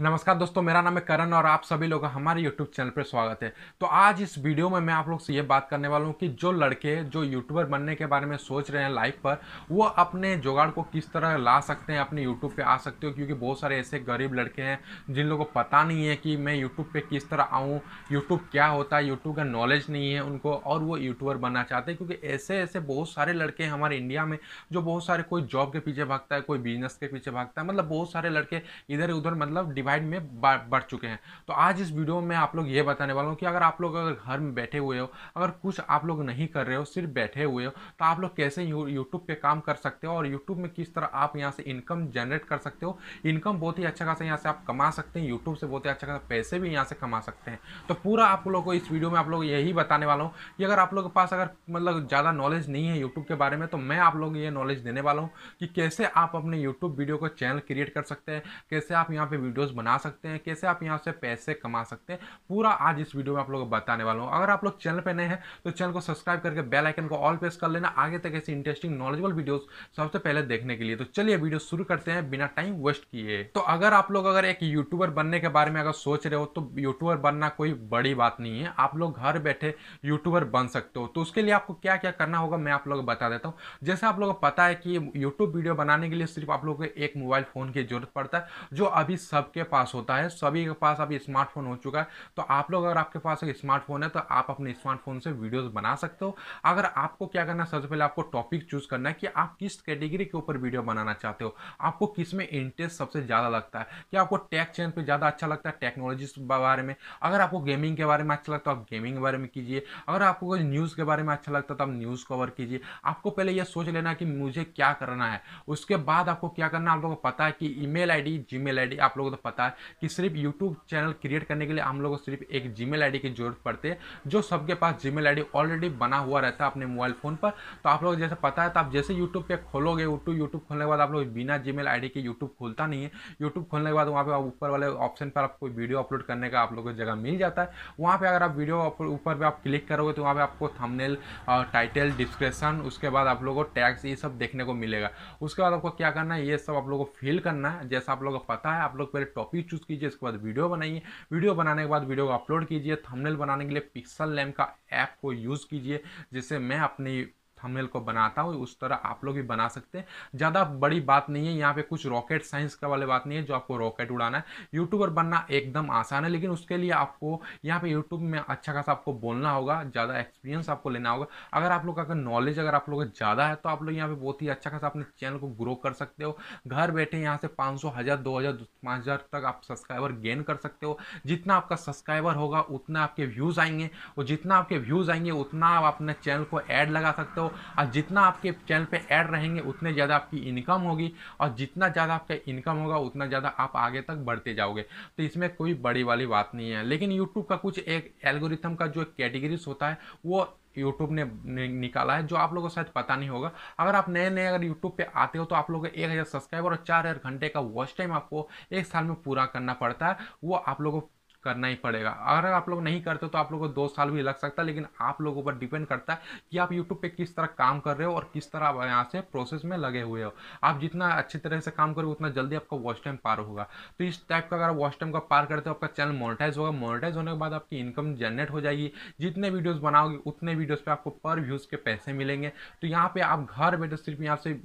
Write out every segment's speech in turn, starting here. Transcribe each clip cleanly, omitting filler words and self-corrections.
नमस्कार दोस्तों, मेरा नाम है करण और आप सभी लोगों का हमारे YouTube चैनल पर स्वागत है। तो आज इस वीडियो में मैं आप लोग से ये बात करने वाला हूँ कि जो लड़के जो यूट्यूबर बनने के बारे में सोच रहे हैं लाइफ पर, वो अपने जुगाड़ को किस तरह ला सकते हैं, अपने YouTube पे आ सकते हो। क्योंकि बहुत सारे ऐसे गरीब लड़के हैं जिन लोगों को पता नहीं है कि मैं यूट्यूब पर किस तरह आऊँ, यूट्यूब क्या होता है, यूट्यूब का नॉलेज नहीं है उनको और वो यूट्यूबर बनना चाहते हैं। क्योंकि ऐसे ऐसे बहुत सारे लड़के हैं हमारे इंडिया में जो बहुत सारे, कोई जॉब के पीछे भागता है, कोई बिजनेस के पीछे भागता है, मतलब बहुत सारे लड़के इधर उधर मतलब डिवाइड में बढ़ चुके हैं। तो आज इस वीडियो में आप लोग ये बताने वाला हूँ कि अगर आप लोग घर में बैठे हुए हो, अगर कुछ आप लोग नहीं कर रहे हो, सिर्फ बैठे हुए हो, तो आप लोग कैसे यूट्यूब पे काम कर सकते हो और यूट्यूब में किस तरह आप यहाँ से इनकम जनरेट कर सकते हो। इनकम बहुत ही अच्छा खासा यहाँ से आप कमा सकते हैं, यूट्यूब से बहुत ही अच्छा खासा पैसे भी यहाँ से कमा सकते हैं। तो पूरा आप लोगों को इस वीडियो में आप लोग यही बताने वाला हूँ कि अगर आप लोग के पास अगर मतलब ज़्यादा नॉलेज नहीं है यूट्यूब के बारे में, तो मैं आप लोग ये नॉलेज देने वाला हूँ कि कैसे आप अपने यूट्यूब वीडियो को चैनल क्रिएट कर सकते हैं, कैसे आप यहाँ पर वीडियो बना सकते हैं, कैसे आप यहां से पैसे कमा सकते हैं। पूरा आज इस वीडियो में आप लोगों को बताने वाला हूं। अगर आप लोग चैनल पे नए हैं तो चैनल को सब्सक्राइब करके बेल आइकन को ऑल प्रेस कर लेना आगे तक ऐसी इंटरेस्टिंग नॉलेजेबल वीडियोस सबसे पहले देखने के लिए। तो चलिए वीडियो शुरू करते हैं बिना टाइम वेस्ट किए। तो अगर आप लोग अगर एक यूट्यूबर बनने के बारे में अगर सोच रहे हो तो यूट्यूबर बनना कोई बड़ी बात नहीं है, आप लोग घर बैठे यूट्यूबर बन सकते हो। तो उसके लिए आपको क्या क्या करना होगा मैं आप लोग को बता देता हूं। जैसे आप लोगों को पता है कि यूट्यूब वीडियो बनाने के लिए सिर्फ आप लोगों को एक मोबाइल फोन की जरूरत पड़ता है, जो अभी सबके पास होता है, सभी के पास अभी स्मार्टफोन हो चुका है। तो आप लोग अगर आपके पास एक स्मार्टफोन है तो आप अपने स्मार्टफोन से वीडियोस बना सकते हो। अगर आपको क्या करना है, सबसे पहले आपको टॉपिक चूज करना है कि आप किस कैटेगरी के ऊपर वीडियो बनाना चाहते हो, आपको किस में इंटरेस्ट सबसे ज़्यादा लगता है। क्या आपको टेक चैनल पर ज़्यादा अच्छा लगता है, टेक्नोलॉजी के बारे में? अगर आपको गेमिंग के बारे में अच्छा लगता है तो आप गेमिंग के बारे में कीजिए। अगर आपको न्यूज़ के बारे में अच्छा लगता है तो आप न्यूज़ कवर कीजिए। आपको पहले यह सोच लेना कि मुझे क्या करना है। उसके बाद आपको क्या करना, आप लोगों को पता है कि ईमेल आईडी, जीमेल आईडी, आप लोगों को तो पता है कि सिर्फ YouTube चैनल क्रिएट करने के लिए हम लोगों को सिर्फ एक जीमेल आईडी की जरूरत पड़ती है, जो सबके पास जीमेल आईडी ऑलरेडी बना हुआ रहता है अपने मोबाइल फोन पर। तो आप लोग जैसे पता है, तो आप जैसे YouTube पे खोलोगे, YouTube खोलने के बाद आप लोग बिना जीमेल आईडी के YouTube खोलता नहीं है। YouTube खोलने के बाद वहाँ पे ऊपर वाले ऑप्शन पर आपको वीडियो अपलोड करने का आप लोगों को जगह मिल जाता है। वहाँ पर अगर आप वीडियो ऊपर पर आप क्लिक करोगे तो वहाँ पर आपको थंबनेल, टाइटल, डिस्क्रिप्शन, उसके बाद आप लोगों को टैग्स, ये सब देखने को मिलेगा। उसके बाद आपको क्या करना है, ये सब आप लोगों को फिल करना है। जैसा आप लोगों को पता है, आप लोग पहले टॉपिक चूज कीजिए, इसके बाद वीडियो बनाइए। वीडियो बनाने के बाद वीडियो को अपलोड कीजिए। थंबनेल बनाने के लिए पिक्सल लैम्प का ऐप को यूज़ कीजिए, जिससे मैं अपनी थंबनेल को बनाता हूँ। उस तरह आप लोग भी बना सकते हैं, ज़्यादा बड़ी बात नहीं है। यहाँ पे कुछ रॉकेट साइंस का वाले बात नहीं है जो आपको रॉकेट उड़ाना है। यूट्यूबर बनना एकदम आसान है, लेकिन उसके लिए आपको यहाँ पे यूट्यूब में अच्छा खासा आपको बोलना होगा, ज़्यादा एक्सपीरियंस आपको लेना होगा। अगर आप लोग का नॉलेज अगर आप लोग का ज़्यादा है तो आप लोग यहाँ पर बहुत ही अच्छा खासा अपने चैनल को ग्रो कर सकते हो। घर बैठे यहाँ से 500, 1000, 2000, 5000 तक आप सब्सक्राइबर गेन कर सकते हो। जितना आपका सब्सक्राइबर होगा उतना आपके व्यूज़ आएंगे, और जितना आपके व्यूज़ आएंगे उतना आप अपने चैनल को ऐड लगा सकते हो। और जितना आपके चैनल पे ऐड रहेंगे उतने ज़्यादा आपकी इनकम होगी, और जितना ज़्यादा आपका इनकम होगा उतना ज़्यादा आप आगे तक बढ़ते जाओगे। तो इसमें कोई बड़ी वाली बात नहीं है। लेकिन यूट्यूब का कुछ एक एल्गोरिथम का जो कैटेगरीज होता है वो यूट्यूब ने निकाला है, जो आप लोगों को शायद पता नहीं होगा। अगर आप नए अगर यूट्यूब पे आते हो तो आप लोग 1000 सब्सक्राइबर और 4000 घंटे का वॉच टाइम आपको एक साल में पूरा करना पड़ता है। वो आप लोगों को करना ही पड़ेगा। अगर आप लोग नहीं करते तो आप लोगों को 2 साल भी लग सकता है, लेकिन आप लोगों पर डिपेंड करता है कि आप YouTube पे किस तरह काम कर रहे हो और किस तरह आप यहाँ से प्रोसेस में लगे हुए हो। आप जितना अच्छी तरह से काम करोगे उतना जल्दी आपका वॉच टाइम पार होगा। तो इस टाइप का अगर वॉच टाइम का पार करते हो आपका चैनल मोनेटाइज होगा। मोनेटाइज होने के बाद आपकी इनकम जनरेट हो जाएगी। जितने वीडियोज़ बनाओगे उतने वीडियोज़ पर आपको पर व्यूज़ के पैसे मिलेंगे। तो यहाँ पर आप घर बैठे सिर्फ यहाँ से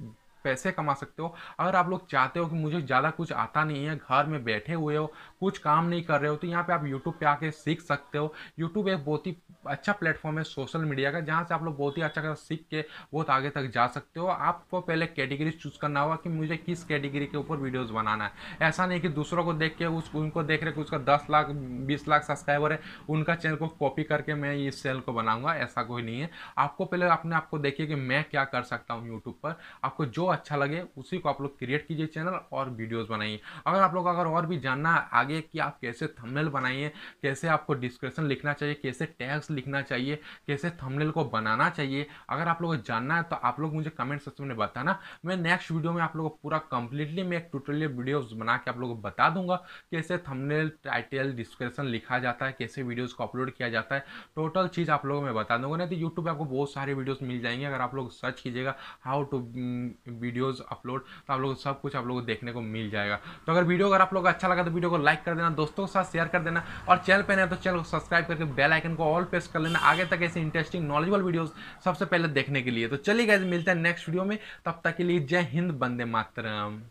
पैसे कमा सकते हो। अगर आप लोग चाहते हो कि मुझे ज़्यादा कुछ आता नहीं है, घर में बैठे हुए हो, कुछ काम नहीं कर रहे हो, तो यहाँ पे आप YouTube पे आके सीख सकते हो। YouTube एक बहुत ही अच्छा प्लेटफॉर्म है सोशल मीडिया का, जहाँ से आप लोग बहुत ही अच्छा खासा सीख के बहुत आगे तक जा सकते हो। आपको पहले कैटेगरी चूज़ करना होगा कि मुझे किस कैटेगरी के ऊपर वीडियोज़ बनाना है। ऐसा नहीं कि दूसरों को देख के उनको देख रहे कि उसका 10 लाख 20 लाख सब्सक्राइबर है, उनका चैनल को कॉपी करके मैं इस चैनल को बनाऊँगा, ऐसा कोई नहीं है। आपको पहले अपने आपको देखिए कि मैं क्या कर सकता हूँ यूट्यूब पर। आपको जो अच्छा लगे उसी को आप लोग क्रिएट कीजिए चैनल और वीडियोस बनाइए। अगर आप लोग अगर और भी जानना आगे कि आप कैसे थंबनेल बनाइए, कैसे आपको डिस्क्रिप्शन लिखना चाहिए, कैसे टैग्स लिखना चाहिए, कैसे थंबनेल को बनाना चाहिए, अगर आप लोगों को जानना है तो आप लोग मुझे कमेंट सेक्शन में बताना। मैं नेक्स्ट वीडियो में आप लोगों को पूरा कंप्लीटली मैं एक ट्यूटोरियल वीडियोस बना के आप लोगों को बता दूंगा कैसे थंबनेल, टाइटल, डिस्क्रिप्शन लिखा जाता है, कैसे वीडियोज को अपलोड किया जाता है। टोटल चीज़ आप लोगों को मैं बता दूंगा। नहीं तो यूट्यूब पर आपको बहुत सारे वीडियोज मिल जाएंगे। अगर आप लोग सर्च कीजिएगा हाउ टू वीडियोस अपलोड, तो आप लोगों को सब कुछ आप लोगों को देखने को मिल जाएगा। तो अगर वीडियो अगर आप लोग अच्छा लगा तो वीडियो को लाइक कर देना, दोस्तों के साथ शेयर कर देना, और चैनल पर नहीं तो चैनल को सब्सक्राइब करके बेल आइकन को ऑल प्रेस कर लेना आगे तक ऐसे इंटरेस्टिंग नॉलेजेबल वीडियोज़ सबसे पहले देखने के लिए। तो चलिए गाइस मिलते हैं नेक्स्ट वीडियो में, तब तक के लिए जय हिंद, वंदे मातरम।